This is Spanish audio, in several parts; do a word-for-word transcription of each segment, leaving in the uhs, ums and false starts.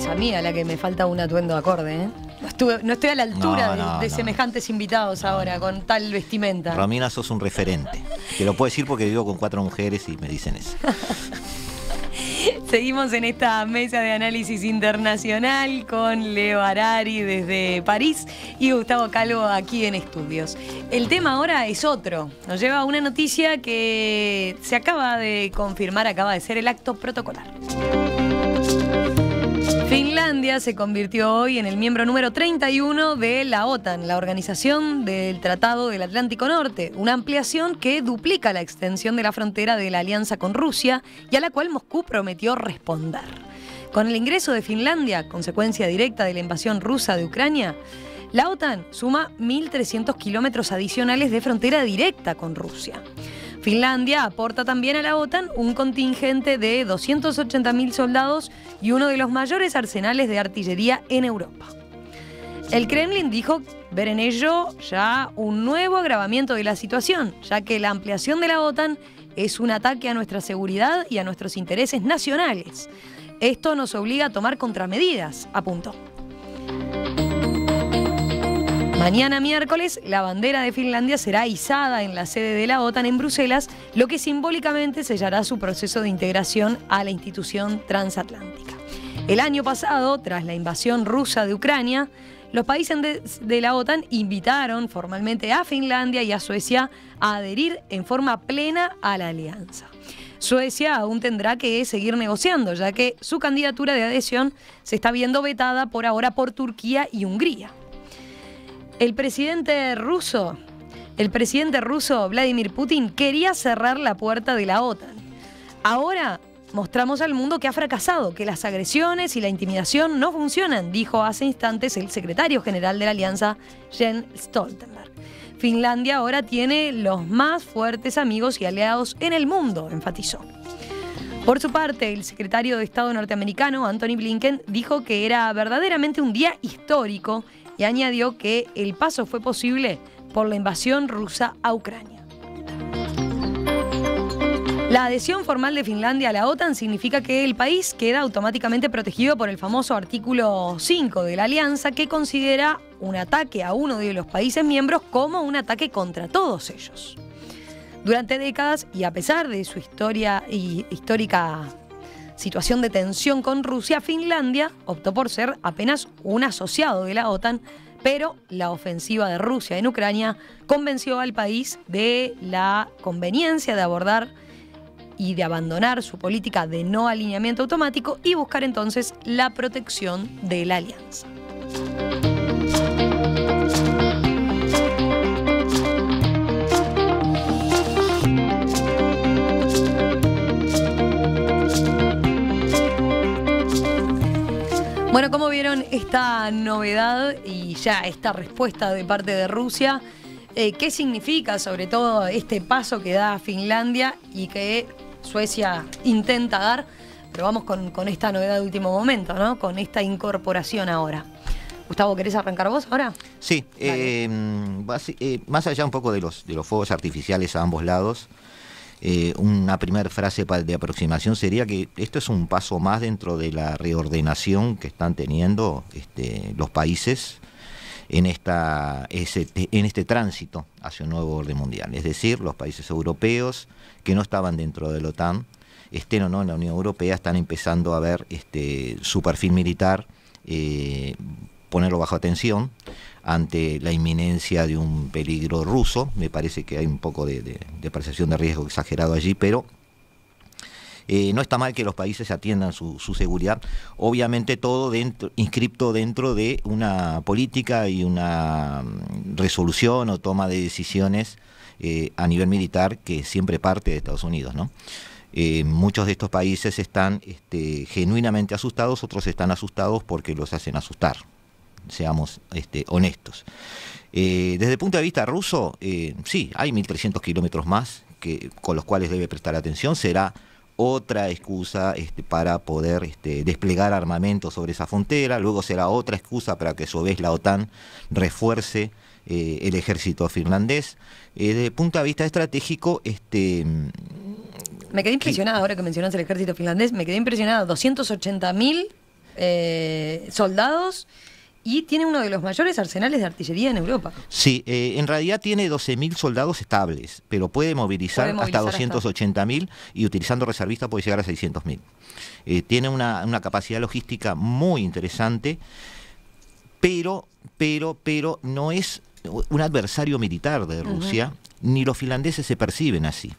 es a mí a la que me falta un atuendo acorde, ¿eh? No, estuve, no estoy a la altura no, no, de, de no. semejantes invitados ahora, no, no. con tal vestimenta. Romina, sos un referente. Te lo puedo decir porque vivo con cuatro mujeres y me dicen eso. Seguimos en esta mesa de análisis internacional con Leo Arari desde París y Gustavo Calvo aquí en Estudios. El tema ahora es otro. Nos lleva a una noticia que se acaba de confirmar, acaba de ser el acto protocolar. Finlandia se convirtió hoy en el miembro número treinta y uno de la OTAN, la Organización del Tratado del Atlántico Norte, una ampliación que duplica la extensión de la frontera de la alianza con Rusia y a la cual Moscú prometió responder. Con el ingreso de Finlandia, consecuencia directa de la invasión rusa de Ucrania, la OTAN suma mil trescientos kilómetros adicionales de frontera directa con Rusia. Finlandia aporta también a la OTAN un contingente de doscientos ochenta mil soldados y uno de los mayores arsenales de artillería en Europa. El Kremlin dijo ver en ello ya un nuevo agravamiento de la situación, ya que la ampliación de la OTAN es un ataque a nuestra seguridad y a nuestros intereses nacionales. Esto nos obliga a tomar contramedidas, apuntó. Mañana miércoles, la bandera de Finlandia será izada en la sede de la OTAN en Bruselas, lo que simbólicamente sellará su proceso de integración a la institución transatlántica. El año pasado, tras la invasión rusa de Ucrania, los países de la OTAN invitaron formalmente a Finlandia y a Suecia a adherir en forma plena a la alianza. Suecia aún tendrá que seguir negociando, ya que su candidatura de adhesión se está viendo vetada por ahora por Turquía y Hungría. El presidente ruso, el presidente ruso Vladimir Putin quería cerrar la puerta de la OTAN. Ahora mostramos al mundo que ha fracasado, que las agresiones y la intimidación no funcionan, dijo hace instantes el secretario general de la alianza, Jens Stoltenberg. Finlandia ahora tiene los más fuertes amigos y aliados en el mundo, enfatizó. Por su parte, el secretario de Estado norteamericano, Antony Blinken, dijo que era verdaderamente un día histórico y añadió que el paso fue posible por la invasión rusa a Ucrania. La adhesión formal de Finlandia a la OTAN significa que el país queda automáticamente protegido por el famoso Artículo cinco de la alianza, que considera un ataque a uno de los países miembros como un ataque contra todos ellos. Durante décadas, y a pesar de su historia y histórica situación de tensión con Rusia, Finlandia optó por ser apenas un asociado de la OTAN, pero la ofensiva de Rusia en Ucrania convenció al país de la conveniencia de abordar y de abandonar su política de no alineamiento automático y buscar entonces la protección de la alianza. Bueno, como vieron esta novedad y ya esta respuesta de parte de Rusia, eh, ¿qué significa sobre todo este paso que da Finlandia y que Suecia intenta dar? Pero vamos con, con esta novedad de último momento, ¿no? Con esta incorporación ahora. Gustavo, ¿querés arrancar vos ahora? Sí, eh, eh, más allá un poco de los, de los fuegos artificiales a ambos lados, Eh, una primera frase de aproximación sería que esto es un paso más dentro de la reordenación que están teniendo este, los países en, esta, ese, en este tránsito hacia un nuevo orden mundial. Es decir, los países europeos que no estaban dentro de la OTAN, estén o no en la Unión Europea, están empezando a ver este, su perfil militar, eh, ponerlo bajo atención ante la inminencia de un peligro ruso. Me parece que hay un poco de, de, de percepción de riesgo exagerado allí, pero eh, no está mal que los países atiendan su, su seguridad, obviamente todo dentro, inscripto dentro de una política y una resolución o toma de decisiones eh, a nivel militar que siempre parte de Estados Unidos, ¿no? Eh, muchos de estos países están este, genuinamente asustados, otros están asustados porque los hacen asustar. Seamos este, honestos. Eh, desde el punto de vista ruso, eh, sí, hay mil trescientos kilómetros más que, con los cuales debe prestar atención. Será otra excusa este, para poder este, desplegar armamento sobre esa frontera. Luego será otra excusa para que a su vez la OTAN refuerce eh, el ejército finlandés. Eh, desde el punto de vista estratégico, este... me quedé impresionada ahora que mencionas el ejército finlandés. Me quedé impresionada. doscientos ochenta mil eh, soldados y tiene uno de los mayores arsenales de artillería en Europa. Sí, eh, en realidad tiene doce mil soldados estables, pero puede movilizar, puede movilizar hasta doscientos ochenta mil y utilizando reservistas puede llegar a seiscientos mil. Eh, tiene una, una capacidad logística muy interesante, pero, pero, pero no es un adversario militar de Rusia, uh-huh. ni los finlandeses se perciben así.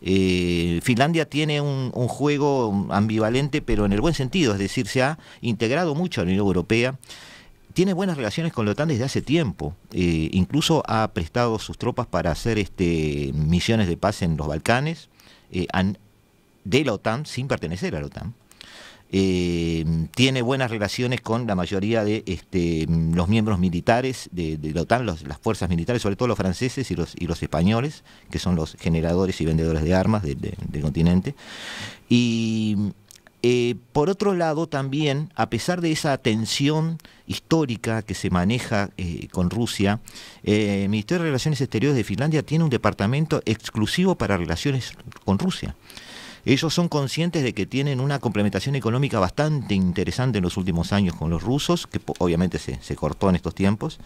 Eh, Finlandia tiene un, un juego ambivalente, pero en el buen sentido, es decir, se ha integrado mucho a la Unión Europea, tiene buenas relaciones con la OTAN desde hace tiempo, eh, incluso ha prestado sus tropas para hacer este, misiones de paz en los Balcanes, eh, an, de la OTAN, sin pertenecer a la OTAN. Eh, tiene buenas relaciones con la mayoría de este, los miembros militares de, de la OTAN, los, las fuerzas militares, sobre todo los franceses y los, y los españoles, que son los generadores y vendedores de armas de, de, del continente. Y eh, por otro lado también, a pesar de esa tensión histórica que se maneja eh, con Rusia, eh, el Ministerio de Relaciones Exteriores de Finlandia tiene un departamento exclusivo para relaciones con Rusia. Ellos son conscientes de que tienen una complementación económica bastante interesante en los últimos años con los rusos, que obviamente se, se cortó en estos tiempos.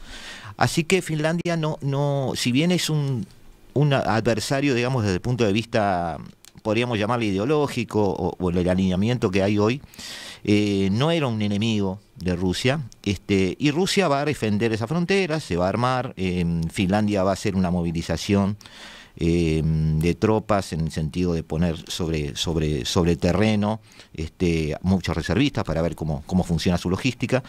Así que Finlandia no, no si bien es un, un adversario, digamos, desde el punto de vista, podríamos llamarle ideológico, o, o el alineamiento que hay hoy, eh, no era un enemigo de Rusia, este, y Rusia va a defender esa frontera, se va a armar, eh, Finlandia va a hacer una movilización Eh, de tropas en el sentido de poner sobre, sobre, sobre terreno este, muchos reservistas para ver cómo, cómo funciona su logística.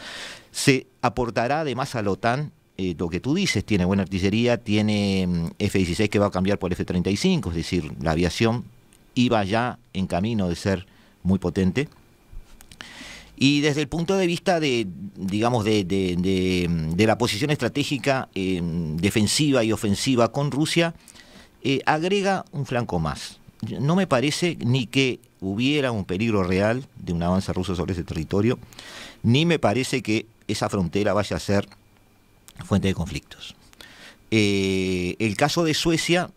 Se aportará además a la OTAN eh, lo que tú dices, tiene buena artillería, tiene F dieciséis que va a cambiar por F treinta y cinco, es decir, la aviación iba ya en camino de ser muy potente. Y desde el punto de vista de, digamos, de, de, de, de la posición estratégica eh, defensiva y ofensiva con Rusia, Eh, agrega un flanco más. No me parece ni que hubiera un peligro real de un avance ruso sobre ese territorio, ni me parece que esa frontera vaya a ser fuente de conflictos. Eh, el caso de Suecia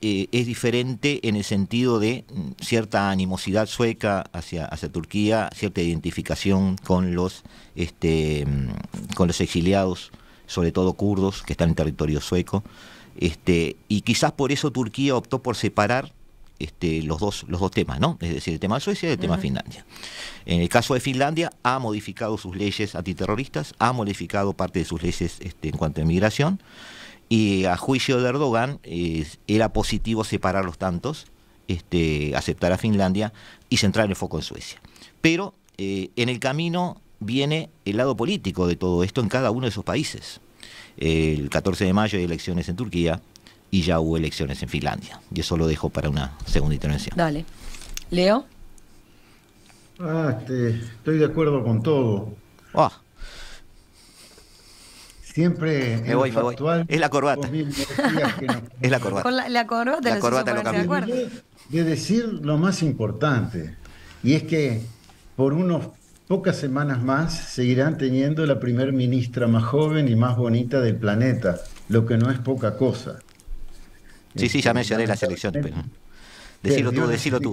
eh, es diferente en el sentido de cierta animosidad sueca hacia, hacia Turquía, cierta identificación con los, este, con los exiliados, sobre todo kurdos, que están en territorio sueco. Este, y quizás por eso Turquía optó por separar este, los, dos, los dos temas, ¿no? Es decir, el tema de Suecia y el tema de Finlandia. En el caso de Finlandia, ha modificado sus leyes antiterroristas, ha modificado parte de sus leyes este, en cuanto a inmigración, y a juicio de Erdogan eh, era positivo separarlos tantos, este, aceptar a Finlandia y centrar el foco en Suecia. Pero eh, en el camino viene el lado político de todo esto en cada uno de esos países. El catorce de mayo hay elecciones en Turquía y ya hubo elecciones en Finlandia. Y eso lo dejo para una segunda intervención. Dale. ¿Leo? Ah, este, estoy de acuerdo con todo. Oh. Siempre me voy, me voy. Es la corbata. No... Es la corbata. Con la, la corbata, la corbata lo cambió. De, de decir lo más importante, y es que por unos pocas semanas más seguirán teniendo la primer ministra más joven y más bonita del planeta, lo que no es poca cosa. Sí, sí, ya mencioné las elecciones. Pero... Decilo tú, decilo tú.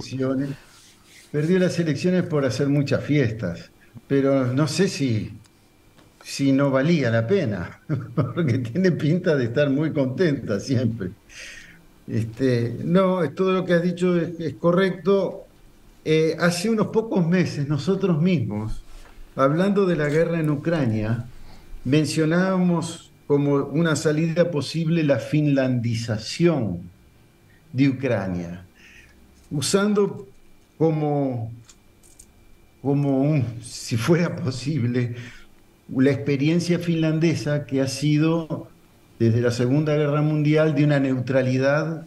Perdió las elecciones por hacer muchas fiestas, pero no sé si, si no valía la pena, porque tiene pinta de estar muy contenta siempre. Este, no, todo lo que has dicho es, es correcto. Eh, hace unos pocos meses nosotros mismos, hablando de la guerra en Ucrania, mencionábamos como una salida posible la finlandización de Ucrania, usando como, como un, si fuera posible, la experiencia finlandesa que ha sido desde la Segunda Guerra Mundial de una neutralidad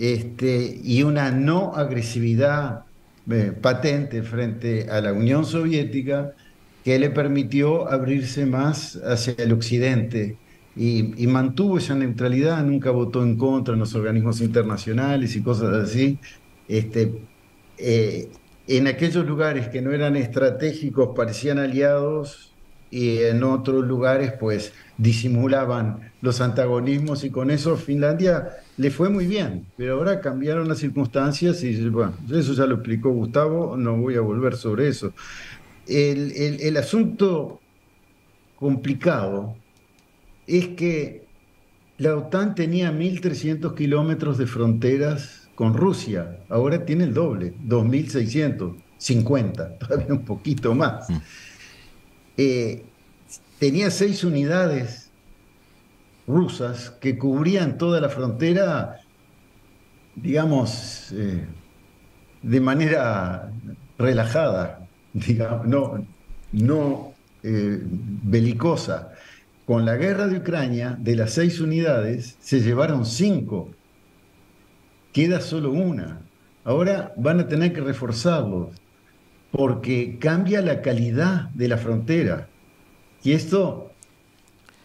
Este, y una no agresividad eh, patente frente a la Unión Soviética, que le permitió abrirse más hacia el occidente y, y mantuvo esa neutralidad, nunca votó en contra en los organismos internacionales y cosas así. Este, eh, en aquellos lugares que no eran estratégicos parecían aliados, y en otros lugares pues disimulaban los antagonismos, y con eso Finlandia le fue muy bien, pero ahora cambiaron las circunstancias y bueno, eso ya lo explicó Gustavo, no voy a volver sobre eso. el, el, el asunto complicado es que la OTAN tenía mil trescientos kilómetros de fronteras con Rusia, ahora tiene el doble, dos mil seiscientos cincuenta, todavía un poquito más. Eh, tenía seis unidades rusas que cubrían toda la frontera, digamos, eh, de manera relajada, digamos, no, no eh, belicosa. Con la guerra de Ucrania, de las seis unidades, se llevaron cinco. Queda solo una. Ahora van a tener que reforzarlos, porque cambia la calidad de la frontera. Y esto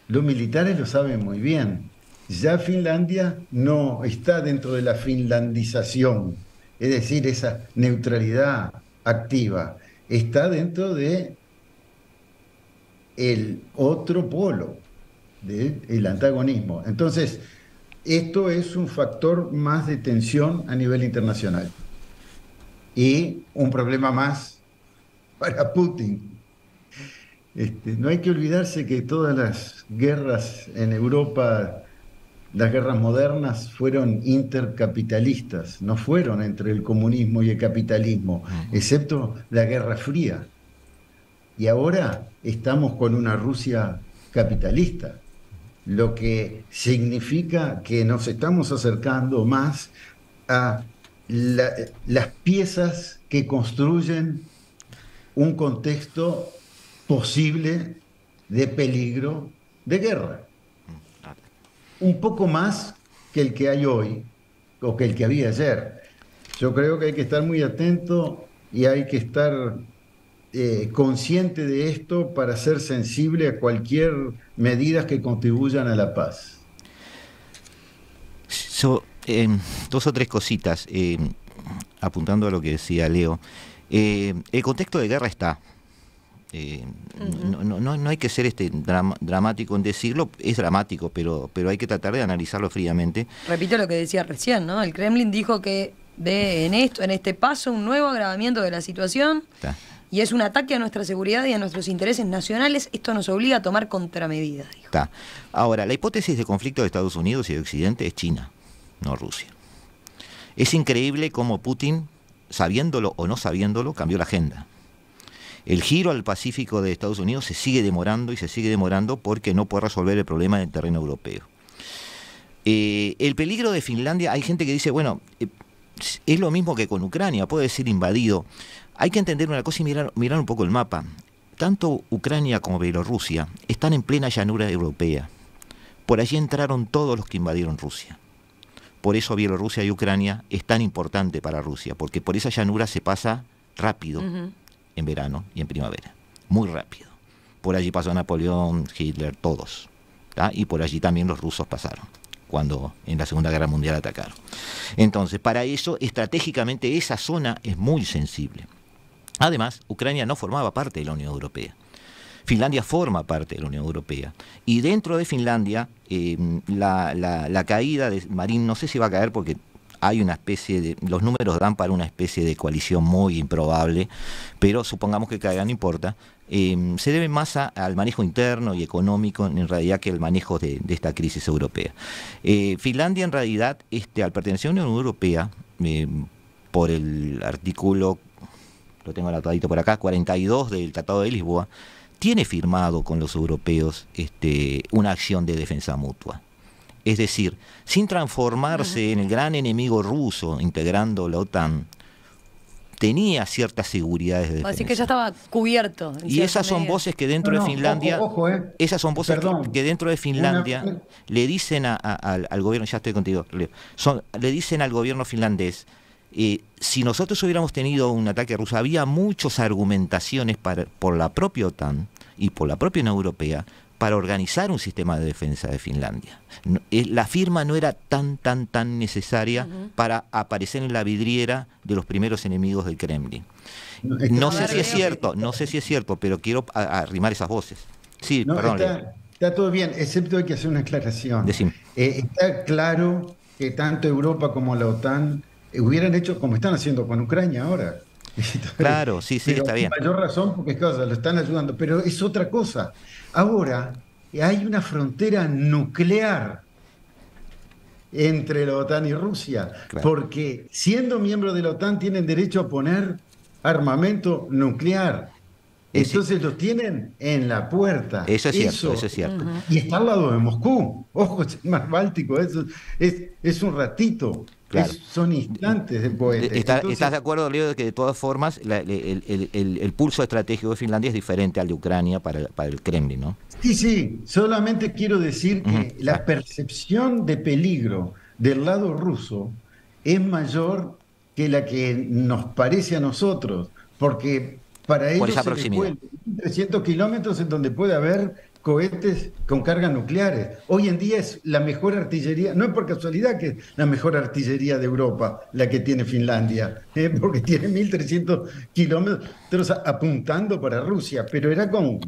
los militares lo saben muy bien. Ya Finlandia no está dentro de la finlandización, es decir, esa neutralidad activa. Está dentro de... el otro polo del antagonismo. Entonces, esto es un factor más de tensión a nivel internacional y un problema más para Putin. Este, no hay que olvidarse que todas las guerras en Europa, las guerras modernas, fueron intercapitalistas, no fueron entre el comunismo y el capitalismo, excepto la Guerra Fría. Y ahora estamos con una Rusia capitalista, lo que significa que nos estamos acercando más a la, las piezas que construyen un contexto posible de peligro de guerra. Un poco más que el que hay hoy o que el que había ayer. Yo creo que hay que estar muy atento y hay que estar... Eh, consciente de esto para ser sensible a cualquier medida que contribuyan a la paz. So, eh, dos o tres cositas, eh, apuntando a lo que decía Leo. Eh, el contexto de guerra está. Eh, uh-huh. no, no, no, no hay que ser este dram- dramático en decirlo, es dramático, pero, pero hay que tratar de analizarlo fríamente. Repito lo que decía recién, ¿no? El Kremlin dijo que ve en esto, en este paso, un nuevo agravamiento de la situación. Está. Y es un ataque a nuestra seguridad y a nuestros intereses nacionales. Esto nos obliga a tomar contramedidas, dijo. Está. Ahora, la hipótesis de conflicto de Estados Unidos y de Occidente es China, no Rusia. Es increíble cómo Putin, sabiéndolo o no sabiéndolo, cambió la agenda. El giro al Pacífico de Estados Unidos se sigue demorando y se sigue demorando porque no puede resolver el problema en el terreno europeo. Eh, el peligro de Finlandia, hay gente que dice, bueno, eh, es lo mismo que con Ucrania, puede ser invadido. Hay que entender una cosa y mirar, mirar un poco el mapa. Tanto Ucrania como Bielorrusia están en plena llanura europea. Por allí entraron todos los que invadieron Rusia. Por eso Bielorrusia y Ucrania es tan importante para Rusia, porque por esa llanura se pasa rápido, uh-huh, en verano y en primavera. Muy rápido. Por allí pasó Napoleón, Hitler, todos. ¿Tá? Y por allí también los rusos pasaron, cuando en la Segunda Guerra Mundial atacaron. Entonces, para eso, estratégicamente, esa zona es muy sensible. Además, Ucrania no formaba parte de la Unión Europea. Finlandia forma parte de la Unión Europea. Y dentro de Finlandia, eh, la, la, la caída de Marín, no sé si va a caer porque hay una especie de... los números dan para una especie de coalición muy improbable, pero supongamos que caiga, no importa. Eh, se debe más a, al manejo interno y económico en realidad que al manejo de, de esta crisis europea. Eh, Finlandia en realidad, este, al pertenecer a la Unión Europea, eh, por el artículo, lo tengo anotadito por acá, cuarenta y dos del Tratado de Lisboa, tiene firmado con los europeos este, una acción de defensa mutua. Es decir, sin transformarse en el gran enemigo ruso integrando la OTAN, tenía ciertas seguridades de defensa. Así que ya estaba cubierto. Y esas son voces que dentro no, no, de Finlandia, ojo, ojo, eh. esas son voces que, que dentro de Finlandia Una... le dicen a, a, al, al gobierno, ya estoy contigo, Leo, son, le dicen al gobierno finlandés, eh, si nosotros hubiéramos tenido un ataque ruso, había muchas argumentaciones para, por la propia OTAN y por la propia Unión Europea, para organizar un sistema de defensa de Finlandia. No, eh, la firma no era tan, tan, tan necesaria, uh-huh, para aparecer en la vidriera de los primeros enemigos del Kremlin. No, está, no sé si es cierto, no sé si es cierto, pero quiero arrimar esas voces. Sí, no, perdón. Está, está todo bien, excepto hay que hacer una aclaración. Eh, está claro que tanto Europa como la OTAN hubieran hecho como están haciendo con Ucrania ahora. Claro, sí, sí, pero está bien. Con mayor razón porque claro, lo están ayudando, pero es otra cosa. Ahora hay una frontera nuclear entre la OTAN y Rusia, claro, porque siendo miembros de la OTAN tienen derecho a poner armamento nuclear. Es Entonces sí. los tienen en la puerta. Eso es cierto, eso, eso es cierto. Y está al lado de Moscú. Ojo, es el mar Báltico, es, es, es un ratito. Claro. Es, son instantes del cohete. Está, Entonces, ¿Estás de acuerdo, Leo, de que de todas formas la, el, el, el, el pulso estratégico de Finlandia es diferente al de Ucrania para, para el Kremlin, ¿no? Sí, sí. Solamente quiero decir que uh-huh. la percepción de peligro del lado ruso es mayor que la que nos parece a nosotros, porque para ellos se les cuelga trescientos kilómetros en donde puede haber cohetes con cargas nucleares. Hoy en día es la mejor artillería, no es por casualidad que es la mejor artillería de Europa la que tiene Finlandia, ¿eh? Porque tiene mil trescientos kilómetros apuntando para Rusia, pero era con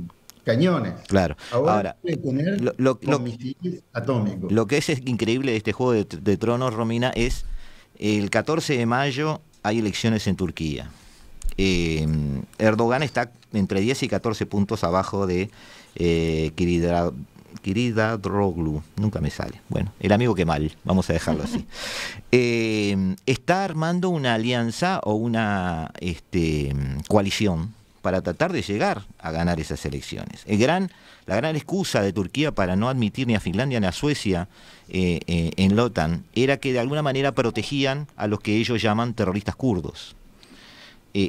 cañones. Claro. Ahora, Ahora puede tener lo, lo, con lo, misiles atómicos. Lo que es, es increíble de este juego de, de tronos, Romina, es el catorce de mayo hay elecciones en Turquía. Eh, Erdogan está entre diez y catorce puntos abajo de eh, Kirida, Kirida Droglu, nunca me sale, bueno, el amigo que mal, vamos a dejarlo así. Eh, está armando una alianza o una este, coalición para tratar de llegar a ganar esas elecciones. El gran, la gran excusa de Turquía para no admitir ni a Finlandia ni a Suecia eh, eh, en la OTAN era que de alguna manera protegían a los que ellos llaman terroristas kurdos.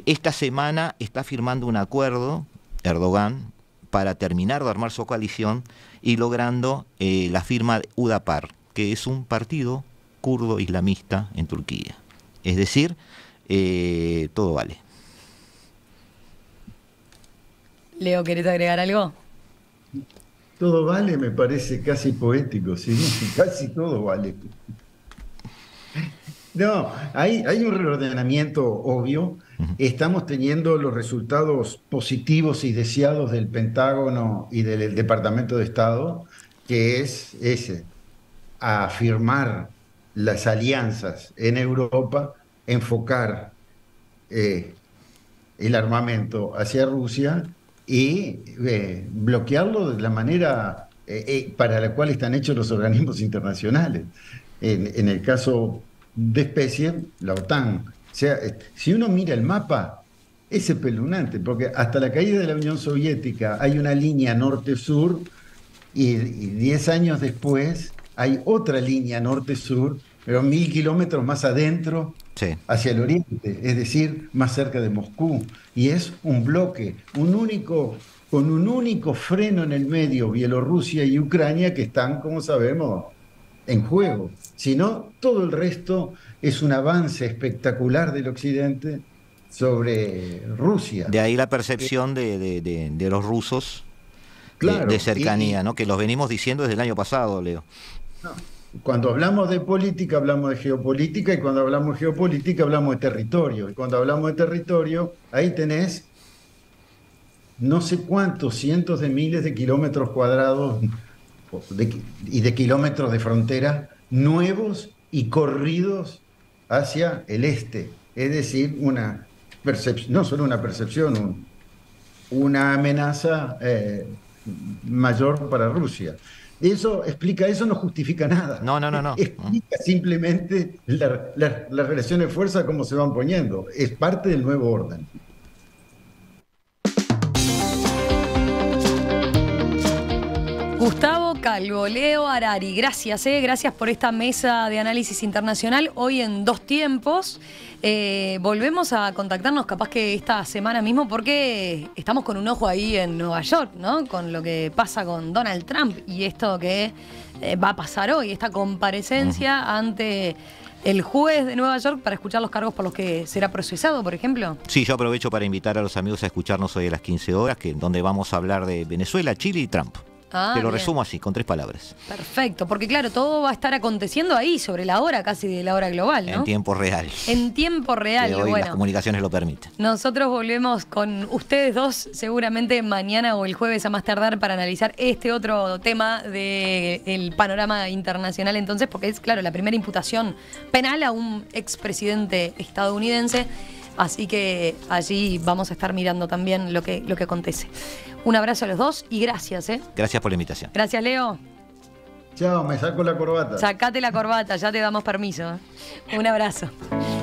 Esta semana está firmando un acuerdo, Erdogan, para terminar de armar su coalición y logrando eh, la firma de Udapar, que es un partido kurdo islamista en Turquía. Es decir, eh, todo vale. Leo, ¿querés agregar algo? Todo vale me parece casi poético, sí, casi todo vale. No, hay, hay un reordenamiento obvio. Estamos teniendo los resultados positivos y deseados del Pentágono y del Departamento de Estado, que es ese, afirmar las alianzas en Europa, enfocar eh, el armamento hacia Rusia y eh, bloquearlo de la manera eh, eh, para la cual están hechos los organismos internacionales. En, en el caso de especie, la OTAN. O sea, si uno mira el mapa, es espeluznante, porque hasta la caída de la Unión Soviética hay una línea norte-sur y diez años después hay otra línea norte-sur, pero mil kilómetros más adentro, sí, hacia el oriente, es decir, más cerca de Moscú. Y es un bloque, un único, con un único freno en el medio, Bielorrusia y Ucrania, que están, como sabemos, en juego. Si no, todo el resto es un avance espectacular del occidente sobre Rusia. De ahí la percepción de, de, de, de los rusos, claro, de, de cercanía, y, ¿no? Que los venimos diciendo desde el año pasado, Leo. No, cuando hablamos de política hablamos de geopolítica, y cuando hablamos de geopolítica hablamos de territorio, y cuando hablamos de territorio ahí tenés no sé cuántos cientos de miles de kilómetros cuadrados De, y de kilómetros de frontera nuevos y corridos hacia el este. Es decir, una percepción, no solo una percepción, un, una amenaza eh, mayor para Rusia. Eso explica, eso no justifica nada. No, no, no, no. Explica simplemente la, la, la relación de fuerza, cómo se van poniendo. Es parte del nuevo orden. Gustavo Calvo, Leo Arari, gracias, eh, gracias por esta mesa de análisis internacional, hoy en dos tiempos. Eh, volvemos a contactarnos capaz que esta semana mismo, porque estamos con un ojo ahí en Nueva York, ¿no? Con lo que pasa con Donald Trump y esto que eh, va a pasar hoy, esta comparecencia uh-huh. ante el juez de Nueva York para escuchar los cargos por los que será procesado, por ejemplo. Sí, yo aprovecho para invitar a los amigos a escucharnos hoy a las quince horas, que, donde vamos a hablar de Venezuela, Chile y Trump. Ah, Te lo bien. resumo así, con tres palabras. Perfecto, porque claro, todo va a estar aconteciendo ahí, sobre la hora casi de la hora global, ¿no? En tiempo real. En tiempo real, hoy bueno. Las comunicaciones lo permiten. Nosotros volvemos con ustedes dos seguramente mañana o el jueves a más tardar para analizar este otro tema del panorama internacional entonces, porque es, claro, la primera imputación penal a un expresidente estadounidense. Así que allí vamos a estar mirando también lo que, lo que acontece. Un abrazo a los dos y gracias, ¿eh? Gracias por la invitación. Gracias, Leo. Chao, me saco la corbata. Sacate la corbata, ya te damos permiso. Un abrazo.